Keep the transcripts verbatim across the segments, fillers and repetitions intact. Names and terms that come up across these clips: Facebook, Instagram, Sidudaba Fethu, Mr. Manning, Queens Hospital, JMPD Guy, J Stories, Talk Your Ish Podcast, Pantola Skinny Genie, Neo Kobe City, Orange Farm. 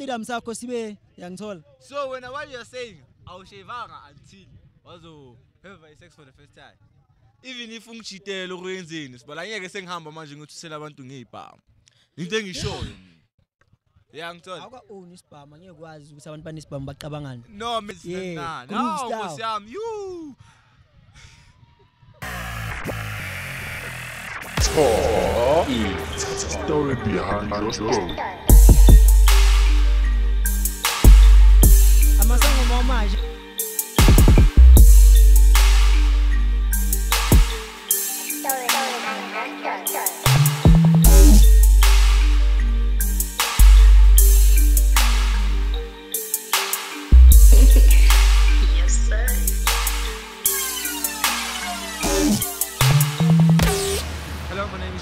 So when what you're saying, I'll shave until also have my sex for the first time. Even if I'm cheating, Lorenzo, but I ain't saying how much I'm going to sell about to me. You think you show? Yeah, I'm told. No, Miss Nana. No, Sam, you. Oh, it's a story behind my story. I'm a song of my mind.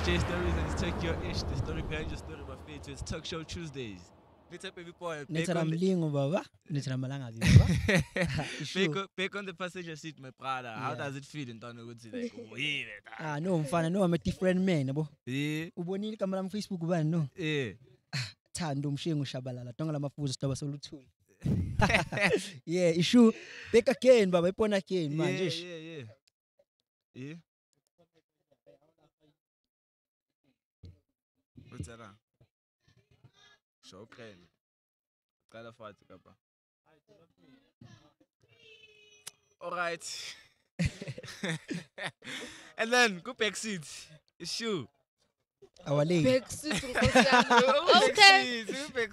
J Stories, and it's Tokyo Ish, the story behind your story about Fethu. It's Talk Show Tuesdays. Let's up every point. Let's on the passenger seat, my brother. How does it feel in Tono Woods? Like, wait. Ah, no, I'm fine. No, I'm a different man. Yeah. Ubonil Kamalam Facebook ban, no? Yeah. Tandum Shingo Shabalala, Tongalama Fools, Tabasolutu. Yeah, issue. Take a cane, but my pona cane, man. Yeah, yeah, yeah. Yeah. What's that? Shop can. Gotta fight, Papa. All right. And then go back seat. It's you. Our lane. Back seat. Okay.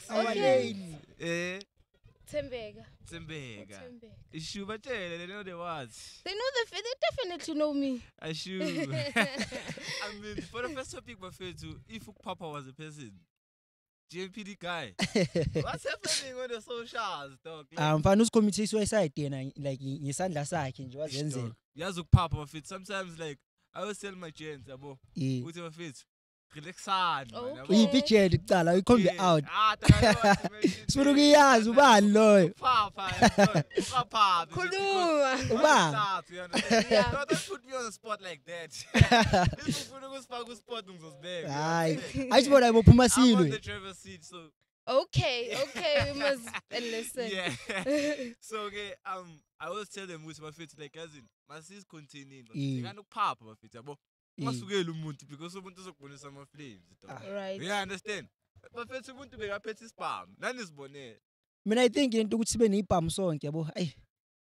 Our lane. Eh. Tembega. Tembega. It's you, but they know the words. They know the. They definitely know me. I should. I mean, for the first topic, but fair to if Papa was a person, J M P D guy. What's happening on the socials, dog? Um, Fanus committee suicide, and like in Sandra Sack and Joas Denzel. Yazuk Papa of it. Sometimes, like I will tell my chance about with your face. Relax, man. We picture it, we come out. Ah, Surugia, Zuba, Loy. Papa, Papa, Kudu, don't put me on the spot like that. This is Kudu's spot, there. I just want to put my seat. I'm on the driver's seat, so. Okay, okay, we must listen. Yeah. So, okay, um, I always tell them with my feet, like, as in, my seat's continuing. You can't pop my feet, but. Because umuntu uzokubona sama flames. Right. Yeah, understand. But first umuntu bekaphethe spam. Nani sibone. Mina I think into ukuthi sibe nezipam sonke yabo. Ay,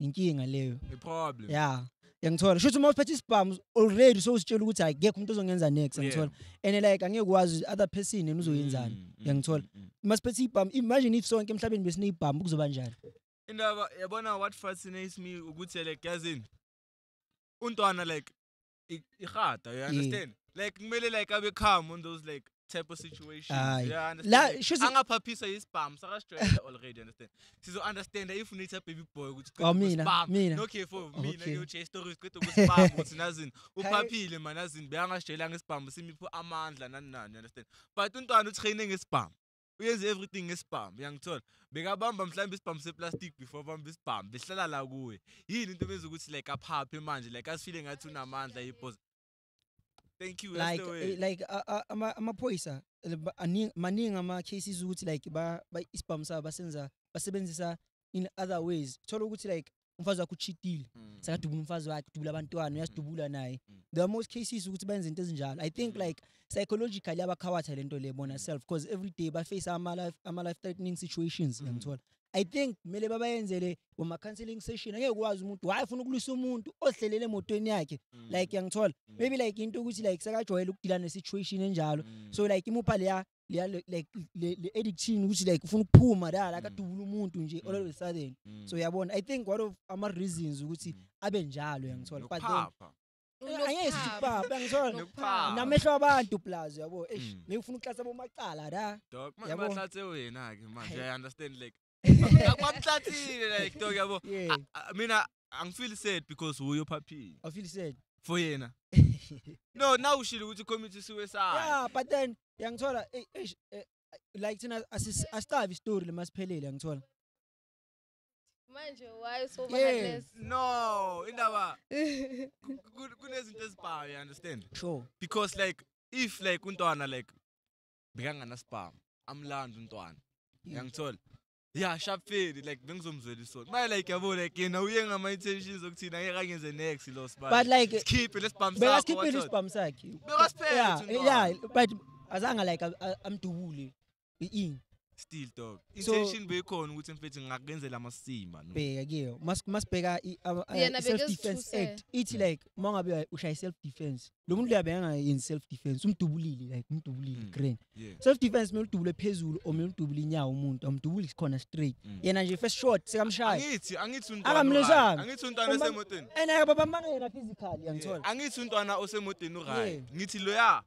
inkinga leyo. A problem. Yeah. Ngithola. Shothi uma uphethe spam already so usitshela ukuthi akekho umuntu ozongenza next ngithola. And like angeke kwazi other person yena uzoyenzana. Ngithola. Masiphethe izipam. Imagine if sonke emhlabeni besine izipam kuzoba njani. Indaba yabona what fascinates me ukuthi like gazini. Untwana like I, I understand. Yeah. Like, maybe like I become on those like type of situations. Aye. Yeah, I understand. I'm a puppy, so he's spam. So I already understand. So understand that if you need a baby boy, which oh, me, spam. Me, no care for me. No, you chase stories. Go to spam. What's nothing? Oh, puppy, the man has been being a straight language spam. See me put a man like none. You understand? But don't know training is spam. Yes, everything is spam. Young tall. Big bam bam slime spam say plastic before bam spam. Be sala la go. He didn't mean to go like a happy man. Like us feeling a tuna man that he pose. Thank you. Like like I'm a I'm a poisa. Maning ama cases would like ba ba spam sa basenza basebenzisa in other ways. Tolo would like umfazi wakho cheatil. Sakathi umfazi wakho dubula abantwana uyasibula naye. There are most cases ukuthi benze into ezinjalo. I think like psychologically abakhawatha lento le bona self because every day ba face ama life ama life threatening situations ngithola. I think mele babayenzele uma counseling session angeke kwazi umuntu wayefuna ukulwisa umuntu ohlelele emotweni yakhe like ngithola. Maybe like into ukuthi like sakajoyela ukudila ne situation enjalo. So like imupha leya like the editing which like from Puma that I got to Lumuntunji all of a sudden. So yeah, I think one of our reasons which Abenjalo and so on. Yes, Papa, and so on. Nametraba to Plaza. New Funkasabo Macala. Dog, my mother, that's away. I understand. Like, what's that? Like, dog, I mean, I feel sad because we're your puppy. I feel sad. For you, na. No, now she would commit suicide. Yeah, but then young Tola, like as a star story, must pay young Tola. Mind your wife so badness. No, in our goodness in this bar, you understand? Sure. Because like if like Untoana like began a spam, I'm land Untoan, young Tola. Yeah, sharp fade, like bengizomzwela isona. My like yabo like yena uyenga ama intentions okuthina ngekangenze next loss but. But like keep it let's bump sakho. But keep it let's bump sakho. Yeah, yeah, but azanga like amdubule I still dog. Intention bekhona ukuthi mfethu ngakenzela amasimba no. Bheka ke, masibheka self defense act. Ithi like mangabe ushaya self defense. Lo muntu uyabenga in self defense umdubulile like umdubulile grand. Self defense mina udubule phezulu o mina udubule inyawo umuntu amdubule sikhona straight. Yena nje first shot sekamshaya. Angithi angithi untwana. Angithi untwana osemotweni. Ena babambana yena physically yangithola. Angithi untwana osemotweni uright. Ngithi loya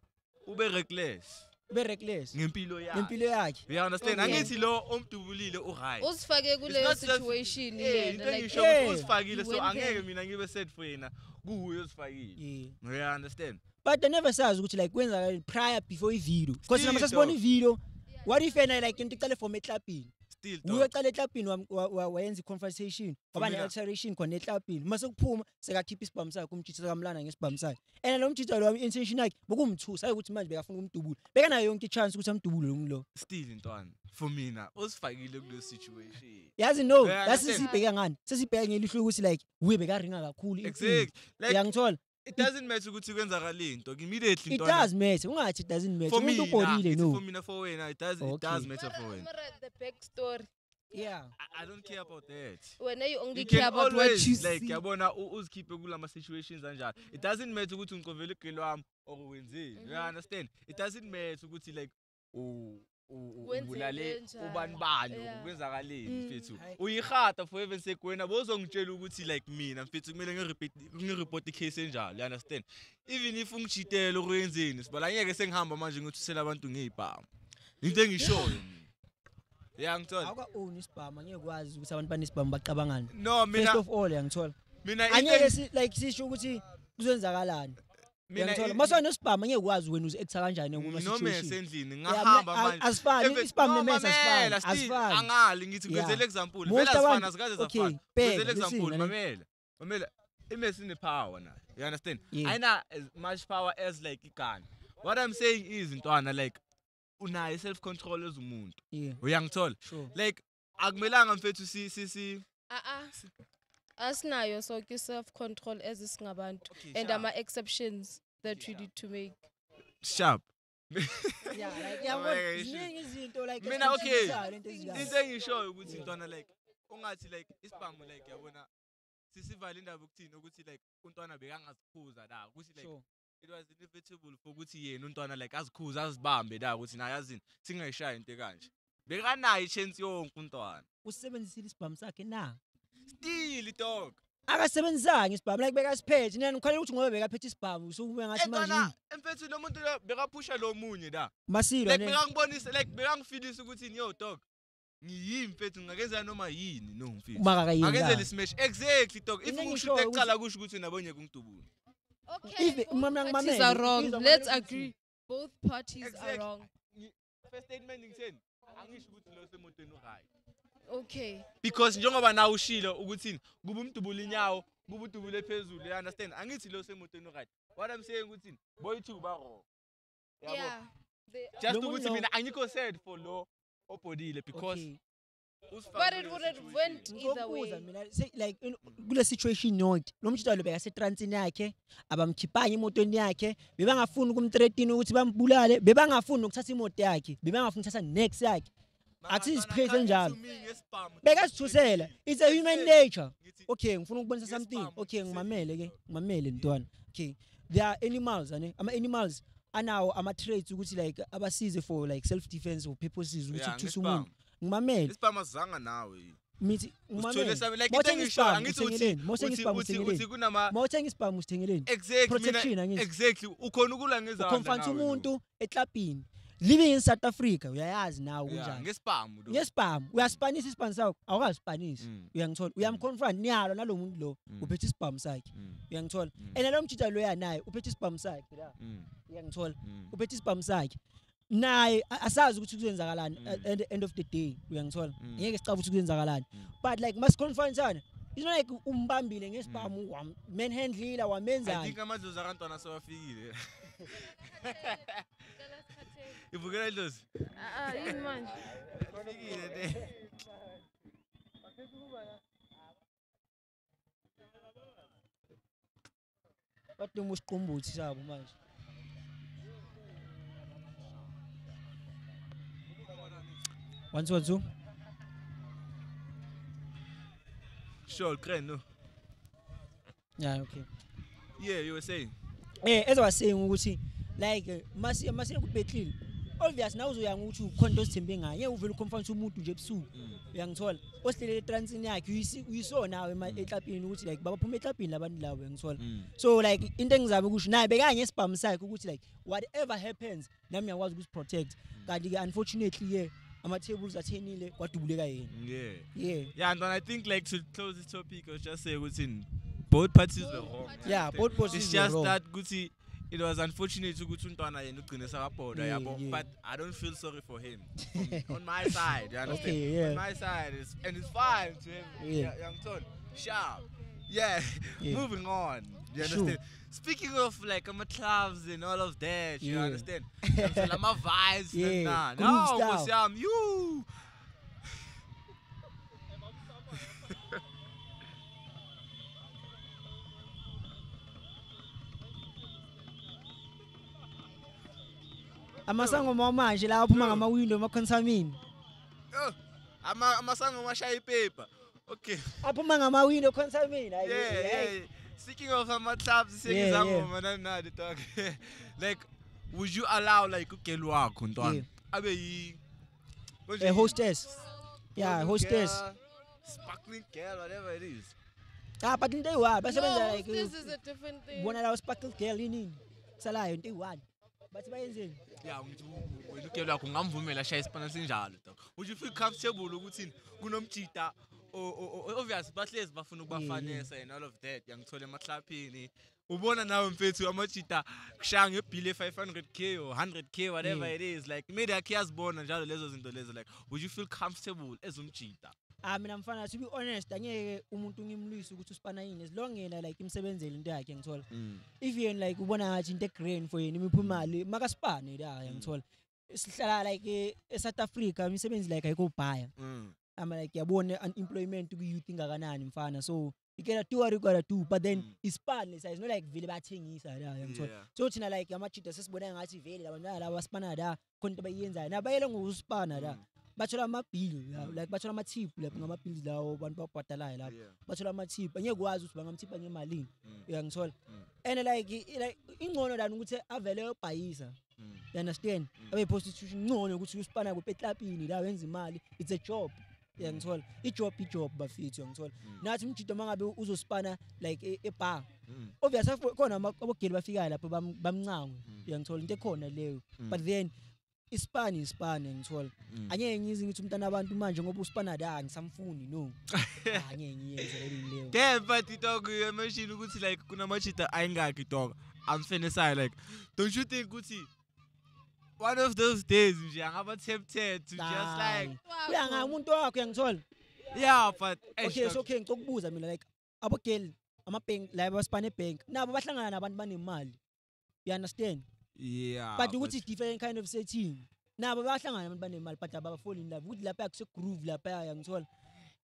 ube reckless. Be reckless. Ngempilo yakhe. Ngempilo yakhe. You understand? Angithi lo omdubulile uright. Usifake kuleyo situation yena. Into ngisho usifakile so angeke mina ngibe sad for yena. Kuyo usifakile. You understand? But I never says ukuthi like kwenza prior before i-video. Because noma sasibona i-video, what if yena like into iqale from eklapini? Still. Uyeqala eklapini wayenza i-conversation, waba ne-alteration khona eklapini. Mase kuphuma sekakhipha isibhamu sakhe umjitha kamlana ngesibhamu sakhe. And lo mjitha lo intention yakhe bokumthusa ukuthi manje bekafuna umdubule. Beka nayo yonke i-chance ukuthi amdubule lo ngilo. Still intwana. For mina usifakile kule situation. Yazi no, that's sibheka ngani. Sesibheka ngelihlo ukuthi like we beka ringa kakhulu. Exactly. Yangithola. It doesn't matter ukuthi kwenzakale into immediately into it does matter ungathi it doesn't matter umuntu ubholile no for mina for wena it does it does matter for wena the back story yeah I don't care about that wena you only care about what you see like yabona uzikhiphe kulama situations kanjalo it doesn't matter ukuthi ungiqovela igilo wami or wenzeni you understand it doesn't matter ukuthi like oh ubulale ubani bani ukwenzakaleni mfethu uyihata for even sekwena bozongitshela ukuthi like mina mfethu kumele ngirepeat ngireport icase enjalo you understand even if ungijitela ukuyenzeni sibala ngeke sengihamba manje ngithusela abantu ngezibhamu into engishoyo mina yangithola awuka own isibhamu ngeke kwazi ukuthi abantu banisibhamu bacabangani no mina first of all yangithola mina angeke like sisho ukuthi kuzenzakalani mina masona isibhamu ngeke kwazi wena uze-acta kanjani ngoma situation noma esendlini ngahamba manje asifani isibhamu nemesa asifani asifani angali ngithi ngizele example phela asifana sikaze zafana ngizele example mamela mamela imesi ne power nayo you understand ayina as much power as like igani what I'm saying is intwana like unayo self control ezumuntu uyangithola like akumelanga mfethu si si a a asinayo sonke self control as singabantu and ama exceptions that we need to make sharp yeah like ziningi izinto like mina okay into engishoyo ukuthi intwana like ungathi like isibhamu like yabona sisivale indaba ukuthini ukuthi like untwana bekangaziphuza la ukuthi like it was inevitable for ukuthi yena untwana like azikhuza azibambe la ukuthi naye yazini singayishaya into kanje bekanayo ichance yonke untwana usebenzisile isibhamu sakhe na still dog akasebenzanga isibhamu like beka siphethe nina ngikhalela ukuthi ngoba beka phethe isibhamu so kube ngathi manje yena emfethu lo muntu lo beka pusha lo munye la masilo like beka ngibonisa like beka ngifilisa ukuthi yo dog ngiyimi mfethu ngakenzela noma yini no mfethu akenzela smash exactly dog if ngishute ecala kusho ukuthi nabonye kungidubule okay it's wrong let's agree both parties are wrong first statement ngitheni angisho ukuthi lo semotweni uright okay because njengoba na ushilo ukuthini kuba umdubule inyawo kuba udubule phezulu you understand angithi lo semotweni right what I'm saying ukuthini boy two ba ro yabo just ukuthi mina angikho sad for lo obodile because but it wouldn't went either way mina like kule situation yonke lo mjita lo beka se transini yakhe abamkhiphangi imotweni yakhe bebangafuni ukumthreaten ukuthi bambulale bebangafuni ukuthatha imoto yakhe bebangafuni ukuthatha next yakhe athi siphethe njalo beka sithusela it's a human nature okay ngifuna ukubonisa something okay ngimamele ke ngimamele ntwana okay there are animals ane ama animals anawo ama traits ukuthi like abasize for like self defense or purposes ukuthi kuthuse umuntu ngimamele isibhamu azanga nawe mithi ngimamele mothenga isibhamu angithuthi uthi uthi kunama mothenga isibhamu usithengeleni protection angithuthi exactly ukhona ukula ngezandla ukhomfanta umuntu eklapini living in South Africa uyayazi nawo kunjani ngesibhamu lo ngesibhamu uyasipanisa isibhamu sakho awukasipanisi uyangithola uyamconfront niyalo nalomuntu lo uphethe isibhamu sakhe uyangithola and lo mjita lo yanaye uphethe isibhamu sakhe la uyangithola uphethe isibhamu sakhe naye asazi ukuthi kuzenzakalani at the end of the day uyangithola ngeke sicaba ukuthi kuzenzakalani but like mas confrontana it's not like umbambile ngesibhamu manhandle wamenzani I think amadlozi akantwana sewafikile Ibukela idlozi. Ah ah, yini manje. Konekile nte. But the most combo is our much. Once or two? Sure, Crane, no. Yeah, okay. Yeah, you were saying? Yeah, as I was saying, we would see, like, Masi Masi would be clean. Obvious now, we are going to conduct him being a young will confront to move to Jepsu, young tall. What's the transiniac? We saw now in my eight up in which like Babu met up in Labandla and so on. So, like, in things I wish now began, yes, Pam Sack, which like whatever happens, Namia was good protect. That unfortunately, yeah, I'm tables at any what to do. Yeah, yeah, yeah. And then I think, like, to close this topic, I just say what's in both parties were wrong. Yeah, both parties it's just that Gucci. It was unfortunate to go to Ntwana, but I don't feel sorry for him. From, on my side, you understand? Okay, yeah. On my side, it's, and it's fine to him. Yeah. Young Ton, sharp. Yeah, yeah. Moving on. You understand? Sure. Speaking of like I'm a clubs and all of that, you yeah. understand? I'm a vibes and nah. Now, Musiam, you. I'm a song of Mama, she laughs at my window, my consummate. Oh, I'm a song of my shy paper. Okay. Up among my window, consummate. Yeah, yeah. Speaking of my clubs, saying example, and I'm the talk. Like, would you allow, like, okay, Lua, Kunton? Abe, a hostess. Yeah, hostess. Sparkling girl, whatever it is. Ah, but in the world, but this is a different thing. One of our sparkling girl in Salah, in the world. But by the yeah, we look at Kungamvumela Shais Panasinjal. Would you feel comfortable with Gunum Cheetah or obvious butlers, Bafuno Bafanes, and all of that? Young Solomon Clapini, who born an hour and paid to a Machita, Shang a Pile five hundred K or one hundred K, whatever it is, like made a chaos born and Jalazos into Laser. Like, would you feel comfortable as um Cheetah? I mean, I'm fine. To be honest, I need umuntungim Luis to span in as long as like him seven zil in there. I can tell if you like one hours in the crane for you, you put my Magaspan there. I can tell it's like South Africa, I'm seven like I go buy. I'm like, I want unemployment to be you think I can in Fana. So you get a two or you got a two, but then it's partners. It's not like Villabating is. I am told. So it's not like Yamachi does this, but I'm actually very. I was Panada, Contabayans, and I buy along with Spanada. Bachelor my bill, like bachelor my cheap, like my bills now one pop patala, like bachelor my cheap. And you go out, but I'm cheap and you're my lean, young soul. And like, like in one of them would say, "Avelo paisa." You understand? Away prostitution, no, no, which you span up with tapini. That wins the money. It's a job, young soul. It's job, it's job, but fit, young soul. Not much to Mangabu Uzo spanner like a pa. Obviously, I've got a kid by Figala, but I'm now, young soul in the corner, but then. Ispan is span and twelve. I ain't using it to Tanaban to manage and Spanada and some phone, you know. Yeah, but it all good. Machine looks like Kunamachita Angaki dog. I'm finished. I like, don't you think, Gucci? One of those days, you have attempted to just like, yeah, I won't talk and all. Yeah, but okay, it's okay. Talk booze. I mean, like, I'm a kill. I'm a pink, like, I was panning pink. Now, but I'm not about money mal. You understand? Yeah, but you would see different kind of setting. Now, but I'm not going to fall in love with La Pax groove, La Pay, and so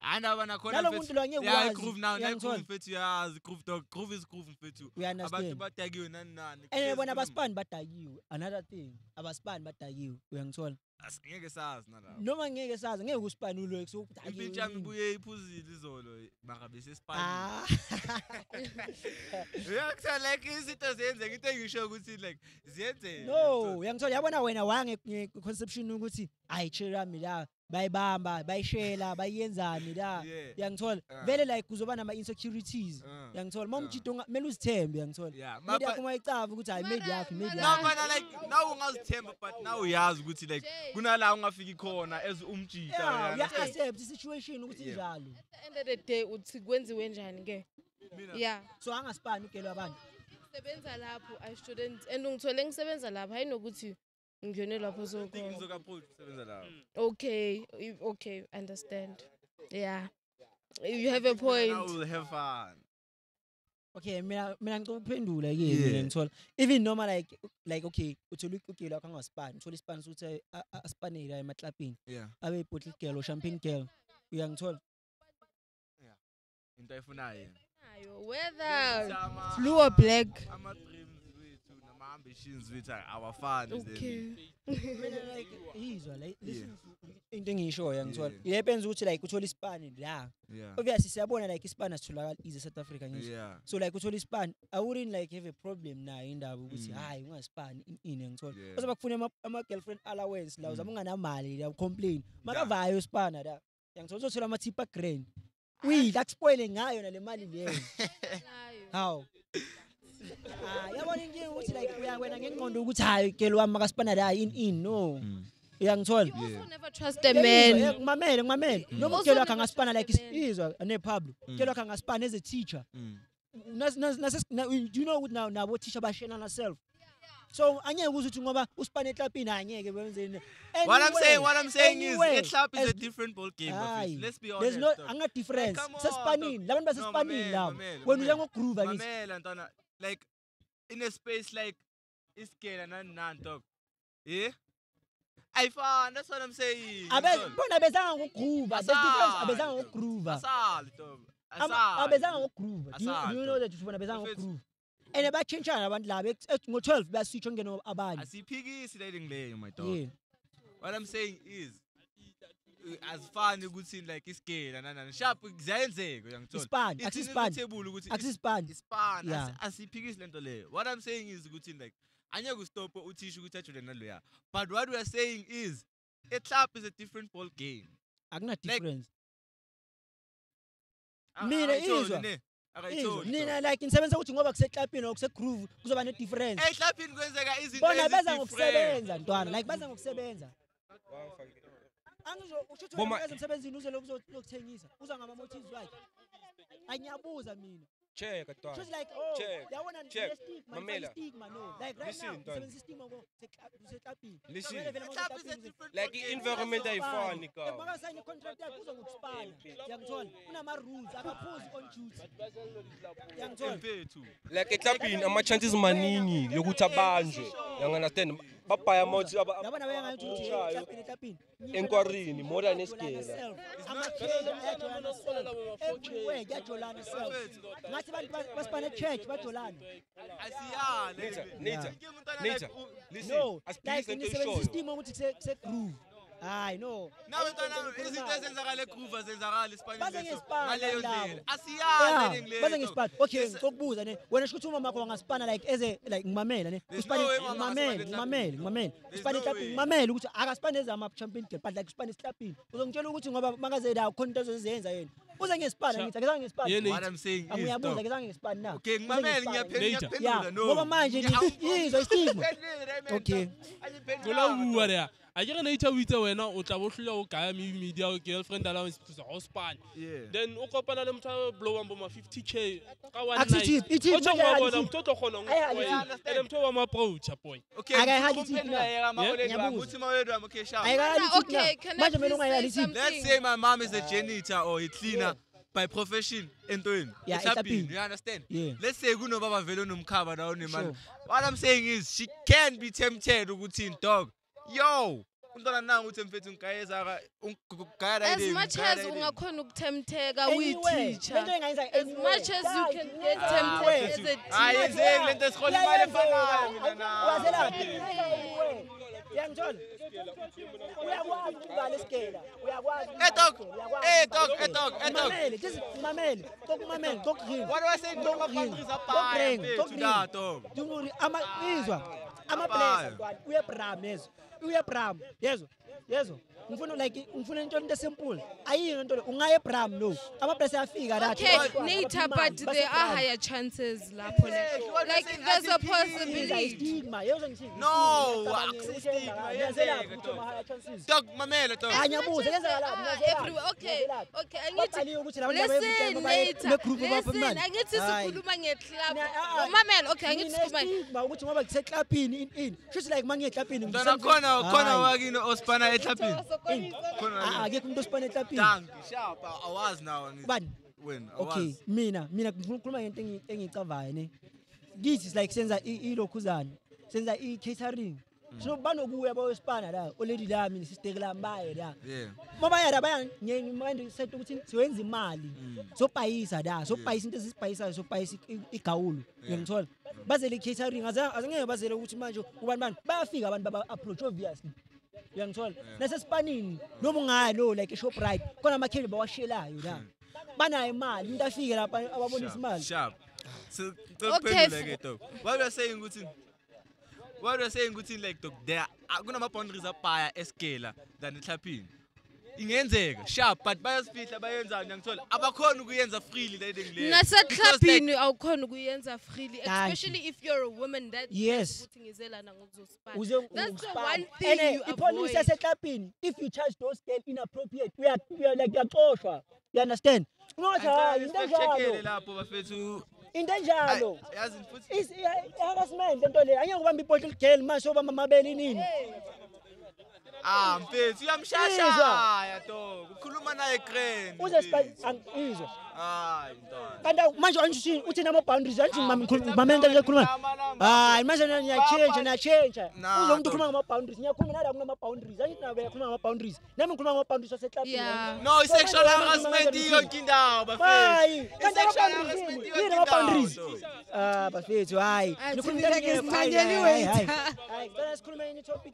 and I want to call it groove now. Now, groove fit you as groove dog, groove is groove fit you. We are not about to you and when I was spun, but I you another thing. I was spun, but I you, young soul. As Negasas, no one Negasas, and I was spun who looks so. I've been jumping away, pussy, this all. Marabis is spun. Reaction like is it as anything you show good, like Zente. No, young soul, I want to win a one conception who could see. I cheer up me out. By Bamba, by Shela, by Yenza, Mida, young tall, very like Kuzovana, my insecurities, young tall, Mom Chitong, Melus Tem, young tall. Yeah, my tab, which I made up, made up. Now, not Tem, but now we ask good like Gunalanga Figicona as Umchi. Yeah, I said the situation with Jalu. At the end of the day, would sequence the Wenja and gay. Yeah, so I'm a span, Kelavan. Sevens are lap, I shouldn't, and Untoling Sevens are lap, I know good you. Okay, okay, understand. Yeah, you have a point. I will have fun. Okay, I mean, go pendula again. Even normal, like, like okay, to look okay, like on a span, so the spans would say a spanny, I'm a clapping. Yeah, I will put it, or champagne, girl, young tall. Yeah, in Typhoon. Whether blue or black. Our fans. Okay. Yeah. Yeah. Obviously, like Spanish to is a South African. Yeah. So like with Span, I wouldn't like have a problem now in that we say, "Hi, we Span in and so." Because back when my girlfriend allowance, I was among an Mali, they complain. Mara vayo Span ada. Yang so so so lama tipa grand. We that's spoiling ayo na le Mali le. How? Ah, ya boningi uthi like we are when ngenqondo ukuthi hayi kelwa maka Span ada in in no. You also never trust a man. My man, my man. No one can span like is a Pablo. Kelo can span as a teacher. Do you know what now? Now what teacher by Shannon herself? So I know who's to mama who's panic up in. What I'm saying, what I'm saying is, the club is a different ball game. Let's be honest. There's no, I'm not different. Spanning, eleven versus spanning now. When we don't groove, like in a space like is and nan talk. Yeah. I found that's what I'm saying. I bet I bet I won't groove. That's the difference. I bet I won't groove. I bet I won't groove. You know that you want to bet I won't groove. And about change, I want lab. It's twelve. That's switch on getting about. I see piggy sliding lane, my dog. What I'm saying is, as far as you could see, like it's scale and and sharp. Exactly. It's span. It's span. It's span. It's span. Yeah. I see piggy sliding lane. What I'm saying is, good thing like. But what we are saying is, a club is a different ball game. I'm not different. Me like in seven club groove because different. A club in is different. Like I'm check, just like oh, check, that one check. Mamela, like right listen, now, listen, like the environment I found, Nico. The balance in the contract, I put on expand. Young John, una rules, I propose on duty. Young John, like a tapin, I'm a chances manini, lokuta banjo. You understand? Papa, I'm not. That one I want to do. Inquiry, more than a scale. I'm not everywhere. Get your land yourself. What's by the church? What your land? I see. Later, later, later. No, like in the seven system, I want to say groove. I know. Now it's not. It's not Zenzarale groove. Zenzarale Spanish. Basing Spanish. I see. Basing Spanish. Okay, talk booze. And when I shoot my mark on Spanish, like as a like my man, and Spanish, my man, my man, my man, Spanish tapping, my man. Which I Spanish, I'm a champion. But like Spanish tapping, we don't tell you what you about magazine. Our contest is Zenzayen. What I'm saying is, okay, my man, you're paying your penalty. No, my man, you're paying. Okay. I get an eight with a winner or Tavoslo, Kami, media, girlfriend allowance to the house span. Then Okapanam blow on Boma fifty K. It is I'm total Honong. I am to my approach. Okay, I had it. Okay, can I say let's say my mom is a janitor or a cleaner by profession and doing. Yeah, it's happening. You understand? Yeah. Let's say Guno Baba Velonum cover down the man. What I'm saying is, she can be tempted to go in dog. Yo, as much as we temptega, we teach. As much as you can get tempted, I say, let us call you by the phone. Young John, we are one scale. We are one. Hey, talk, hey, talk, hey, talk, hey, talk. My man, talk, my man, talk him. What do I say? Talk him. Talk him. Talk him. Don't worry, I'm a. I'm a player. We are promise. We are pram. Yes, yes. We feel like we feel like simple. I ain't into unga pram no. I'm a player. Figure that. Okay, Nita, but there are higher chances. Like there's a possibility. No, dog, my man, dog. Okay, okay. I need to listen later. Listen, I need to school my club. My man, okay, I need to school my. In in in. Just like many tapping. Don't corner corner wagging or spanner tapping. Ah, get into spanner tapping. Dang, sharp. I was now. But when okay, mina mina kumkuma anything anything cover. This is like senza I I lokuzan, senza I catering. So bano guwe ba uspana da, already da minister glamba da. Mabaya da baya ni mwenye setu kuti siwenzi mali. So paisa da, so paisa nte si paisa, so paisa ikaulu. Ngemtol. Baseli kisa ringa za, azange baseli kuti manjo ubanban. Ba figa ban ba approach obviously. Ngemtol. Nasa spanin, no munga no like shop right. Kona makiri ba washela yuda. Bana imali, nta figa la ba abonis mal. Sharp. So okay. What we are saying kuti. What we are saying good thing like that there are going to be boundaries up higher scale than it happened. Ingenzeka sharp but bayasifihla bayenza ngiyangithola abakhona ukuyenza freely le thing le. Nase clubini awukhona ukuyenza freely especially if you're a woman that yes. That's the one thing and you police ase clubini if you charge those girl inappropriate we are, we are like yacoshwa you understand? No cha indejalo lapho bafethu in danger, it's harassment. I don't want people to kill my sober mama Benin. I'm busy. I'm shy. No, it's sexual harassment. It's sexual harassment. Ah, but it's why. I'm okay,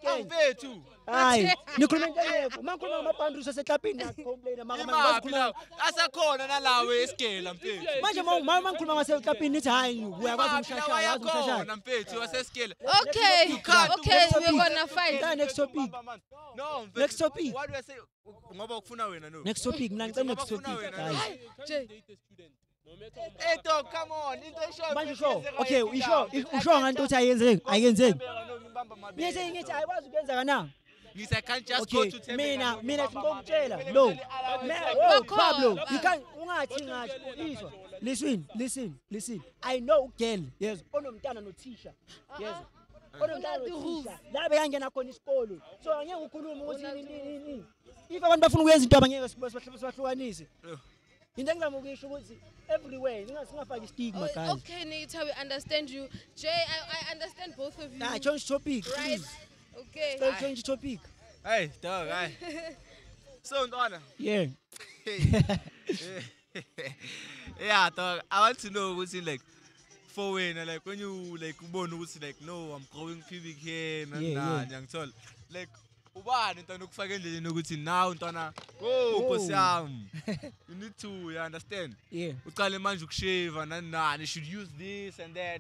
okay, we're gonna fight. Next topic. No, next topic. What do I say? Next topic. Next topic. Hey, dog, come on. Okay, we show. We show. I can't just okay. Go to tell me. No, no, Pablo, you can't. Listen, listen, listen. I know, girl. Yes. Yes. So I if I want to the everywhere, oh, okay, Nita, we understand you. Jay, I, I understand both of you. Nah, change topic, right? Okay. Don't change topic. Hey, dog, hey. So, Donna. Yeah. Yeah, dog. I want to know what's in like for when, like when you like born, what's like no, I'm growing pubic hair and yeah, that, yeah. Young tall, like. Wow, now you need to you understand. Yeah. Shave and you should use this and that.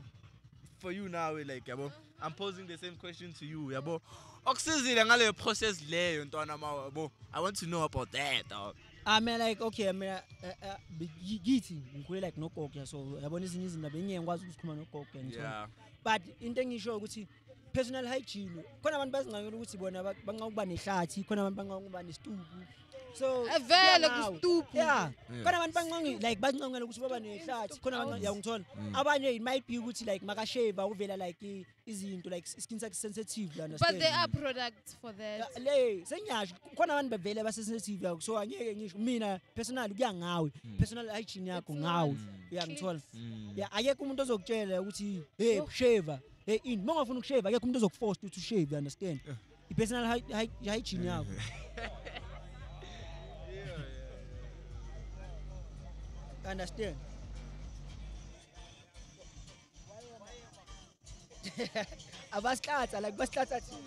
For you now, like yabo. I'm posing the same question to you, yabo. Process I want to know about that. I mean, like okay, I mean, eating. Like no coke, so yeah. But in the show, personal hygiene. So yeah. Like it might be like like easy into like skin sensitive. But there are products for that. sensitive. So I personal young personal hygiene yeah, I hey, shaver. In more of shave, I come to force to shave, you understand? The personal hygiene now. Understand? I was cats, I like bastards at you.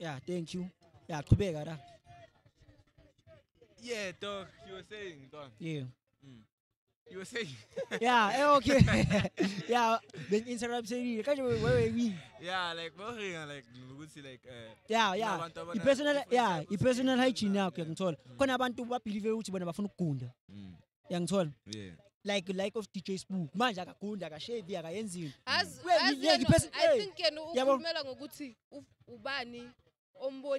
Yeah, thank you. Yeah, to be a yeah, dog, you were saying, dog. Yeah. Mm. You were saying? Yeah, okay. Yeah, then Instagram series. Yeah, like, like, like, uh, yeah, yeah. The personal, yeah, the personal hygiene now, young tall. Konabantu wa believe you when I'm kunda. Young tall. Yeah. Like, like of D J's book. Man, I kunda, I shave, I enzi. As, as, yeah, the person. I think you know, you melonguti, ubani. No,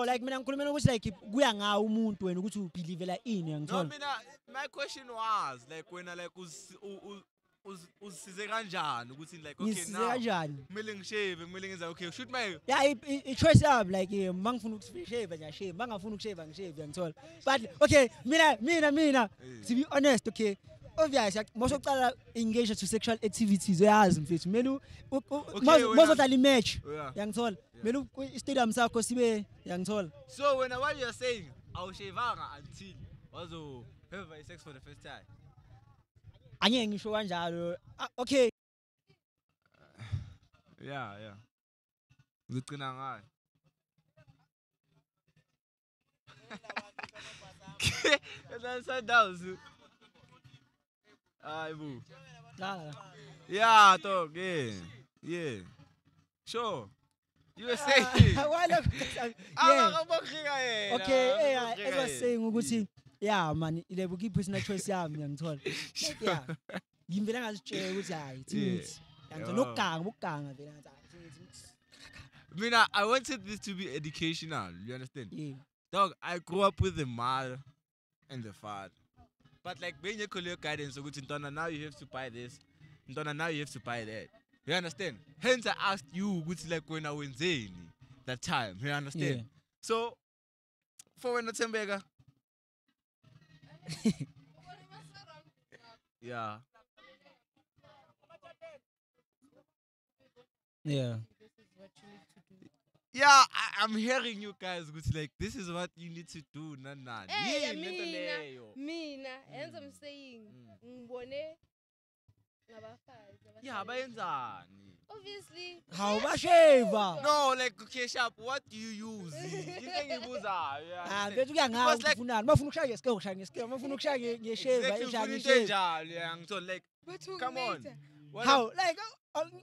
like mina ngikhulumela ukuthi like kuya nga umuntu wena ukuthi ubelievela ini ngithola. No, mina my question was like wena like us usize kanjani ukuthi like okay now. Kumele ngishave, kumele ngenza okay shoot my yeah, it choice up like mangifuna ukushave nje shave, mangafuna ukushave ngishave ngithola. But okay, mina mina mina to be honest okay. obviously, most of them engaged to sexual activities. Yes, mfethu. Menu most of them match. Yang tall. Menu stadium sa kosibe yang tall. So when what you are saying, awushevanga until wazo have sex for the first time. Anye ngisho kanjalo. Okay. Yeah, yeah. Uzigcina ngayo. Yeah, talk, yeah, yeah. Sure. You were saying. Okay, I was saying, yeah, man, it will give personal choice. Yeah, I'm told. Yeah. You better as chair with I. Look down, look down. Mina, I wanted this to be educational. You understand? Yeah. Dog, I grew up with the mother and the father. But like when you call your guidance, so good Ntona, now you have to buy this. Ntona, now you have to buy that. You understand? Hence I asked you, which like when I was in that time. You understand? Yeah. So for when Notembega. Yeah. Yeah. Yeah, I, I'm hearing you guys. It's like this is what you need to do. Nah, nah. Hey, Mina, Mina, and I'm saying, Mbone, yeah, but obviously, how much? No, like okay, sharp. What do you use? You can use ah. Ah, but you can't. Because like, ma funuksha yes, go shang yes, ma funuksha yes, yes, yes, yes, yes, yes. So like, come on. How like?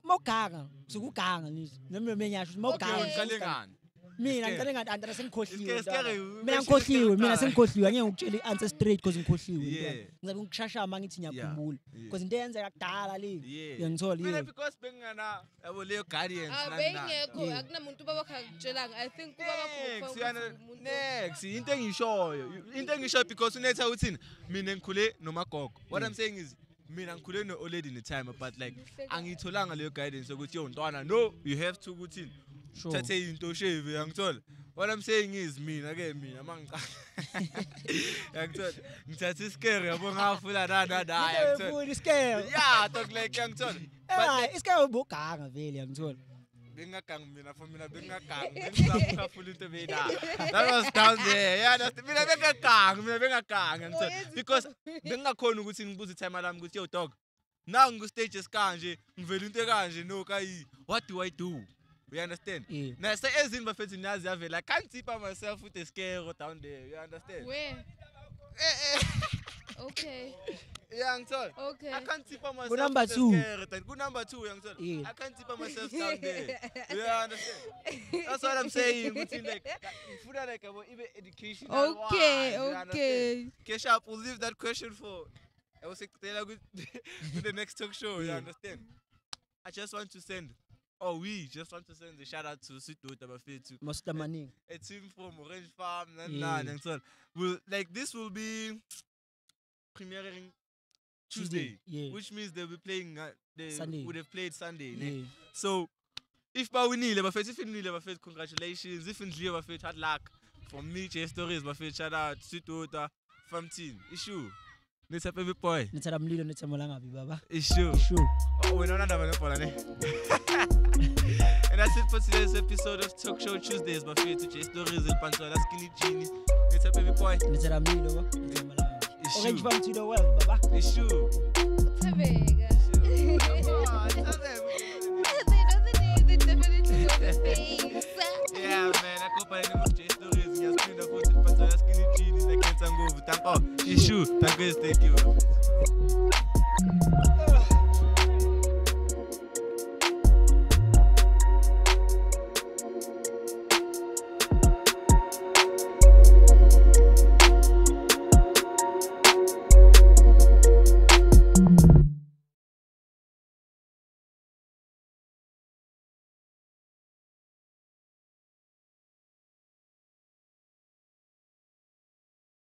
More car, so good car, and it's number many more car. Me, I'm telling you, I'm calling you. I'm calling you. I'm calling you. I'm actually answer straight because I'm calling you. Yeah, I'm going to crash our money in your pool because then they're darling. Yeah, and so yeah, because being an I will live guardians. I think next, you think you show you think you show because you need to out in Minenkule no Makok. What I'm saying is. Me and Kule no already in the time, but like angitolanga leyo guidance ukuthi yontwana no you have to go in. Thathe into shave yangithola. What I'm saying is mina ke mina mangiqala. Yangithola. Ngithathe scare yabo ngafula da da da yangithola. Yeah, talk like yangithola. But iska ubuganga vele yangithola. Bengagangi mina for mina bengagangi. Ngisafuna into mina. That was down there. Yeah, that's mina bengagangi, mina bengagangi because bengakhona ukuthi ngibuze time lami ukuthi yo dog. Now ngu stages kanje, ngivela into kanje no kayi. What do I do? You understand? Now say ezini bafethu niyazi yavela. I can't tip myself with a scare down there. You understand? Where? Okay. Yeah, okay. I can't tip on myself. Good number two. Good number two, young son. Yeah. I can't tip on myself down there. You understand? That's what I'm saying. Like, food like about even education. Okay, okay. Kesha, we'll leave that question for. I was good to the next talk show. You understand? I just want to send. Oh, we just want to send a shout out to Sidudaba Fethu, Mister Manning, a team from Orange Farm, and yeah. And so will like this will be premiering Tuesday, Tuesday yeah. Which means they'll be playing. Uh, they Sunday. Would have played Sunday. Yeah. Yeah. So if we need Sidudaba Fethu, if we need Sidudaba Fethu, congratulations. If we need Sidudaba Fethu, hard luck. From me, J Stories, Sidudaba Fethu, shout out Sidudaba Fam team. Issue. Let's have every boy. Let's have Milo. Let's have Molanga, Baba. Issue. Issue. Oh, we don't have another one. And that's it for today's episode of Talk Show Tuesdays by Fethu J Stories and Pantola Skinny Genie. It's up every point. It's a meal, it's Orange Farm to the world, Baba. It's true. It's a big. They definitely do the things. Yeah, man. I hope I know J Stories. You're still the voice of Pantola Skinny Genie. I can't go over. Thank you. Thank you. Thank you.